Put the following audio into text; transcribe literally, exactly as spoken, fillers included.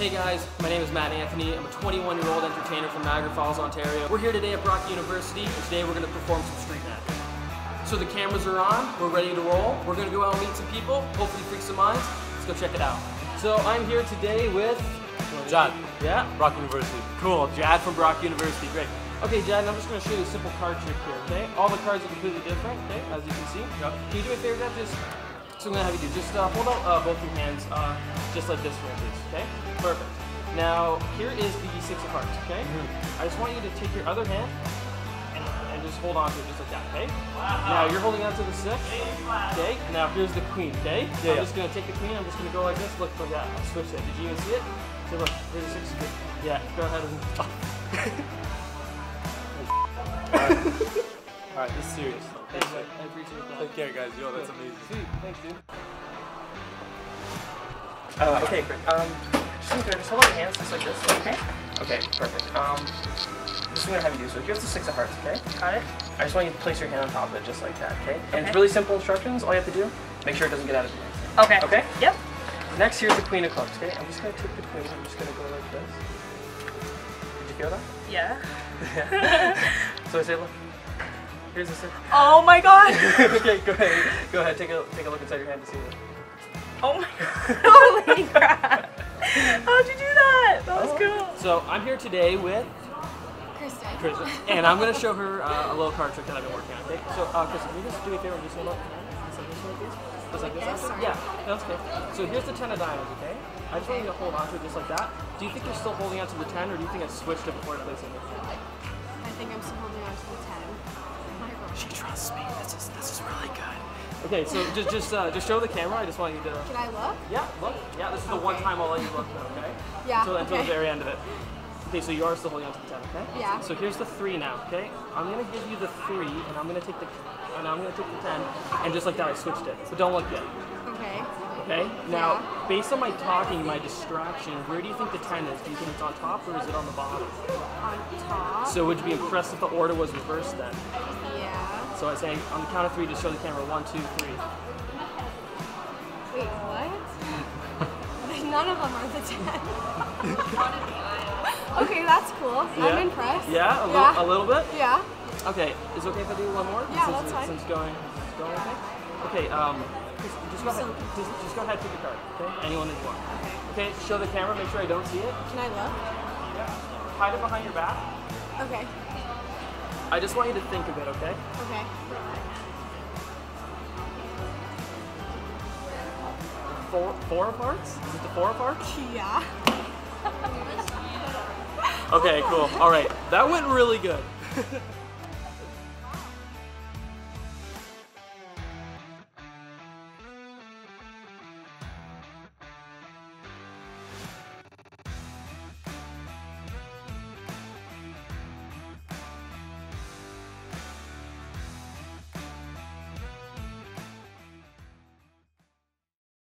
Hey guys, my name is Matt Anthony. I'm a twenty-one-year-old entertainer from Niagara Falls, Ontario. We're here today at Brock University, and today we're going to perform some street magic. So the cameras are on, we're ready to roll. We're going to go out and meet some people, hopefully freak some minds. Let's go check it out. So I'm here today with... Jad. Yeah? Brock University. Cool, Jad from Brock University, great. Okay, Jad, I'm just going to show you a simple card trick here, okay? All the cards are completely different, okay, as you can see. Yep. Can you do a favor, Jad? Just... So I'm going to have you do, just uh, hold out uh, both your hands, uh, just like this for me, please, okay? Perfect. Now, here is the six of hearts, okay? Mm-hmm. I just want you to take your other hand and, and just hold on to it just like that, okay? Wow. Now, you're holding on to the six, okay? Now, here's the queen, okay? Yeah. So I'm just going to take the queen, I'm just going to go like this, look like that, I'll switch it. Did you even see it? So look, here's the six of hearts. Yeah, go ahead and... Oh. Alright, this is serious. Thanks, hey, I appreciate that. Take care, guys. Yo, that's amazing. Sweet. Thanks, dude. Uh, okay, great. Um, just, just hold out your hands just like this, okay? Okay, perfect. Um, just gonna have you do so. Here's the six of hearts, okay? Got it. I just want you to place your hand on top of it just like that, okay? And okay. It's really simple instructions. All you have to do, make sure it doesn't get out of your hands. Okay. Okay? Yep. Next, here's the queen of clubs, okay? I'm just gonna take the queen. I'm just gonna go like this. Did you feel that? Yeah. So I say, look. Here's the six. Oh my god! Okay, go ahead. Go ahead. Take a take a look inside your hand to see it. Oh my god! Holy crap! How'd you do that? That was oh. cool. So I'm here today with Kristen. Kristen, and I'm gonna show her uh, a little card trick that I've been working on. Okay. So uh, Kristen, can you just do me a favor and just hold up? Just like this, like this? Yes, yeah, that's good. So here's the ten of diamonds, okay? I just want you to hold onto it just like that. Do you think you're still holding onto the ten, or do you think I switched it before I placed it? I think I'm still holding onto the ten. She trusts me. This is this is really good. Okay, so just just uh, just show the camera. I just want you to. Can I look? Yeah, look. Yeah, this is the okay. one time I'll let you look, though, okay? Yeah. Until, okay. until the very end of it. Okay, so you are still holding on to the ten, okay? Yeah. So here's the three now, okay? I'm gonna give you the three, and I'm gonna take the, and I'm gonna take the ten, and just like that, I switched it. So don't look yet. Okay. Okay. Now, yeah. based on my talking, my distraction, where do you think the ten is? Do you think it's on top or is it on the bottom? On top. So would you be impressed if the order was reversed then? So I say, on the count of three, just show the camera. One, two, three. Wait, what? None of them are the ten. Okay, that's cool. Yeah. I'm impressed. Yeah? A, yeah. Li a little bit? Yeah. Okay, is it okay if I do one more? Yeah, since, that's fine. Since going, since going okay? Okay, um, just, just, go ahead, just, just go ahead and pick a card, okay? Anyone that you want. Okay. Okay, show the camera, make sure I don't see it. Can I look? Yeah. Hide it behind your back. Okay. I just want you to think of it, okay? Okay. Four, four of hearts? Is it the four of hearts? Yeah. Okay, cool. All right, that went really good.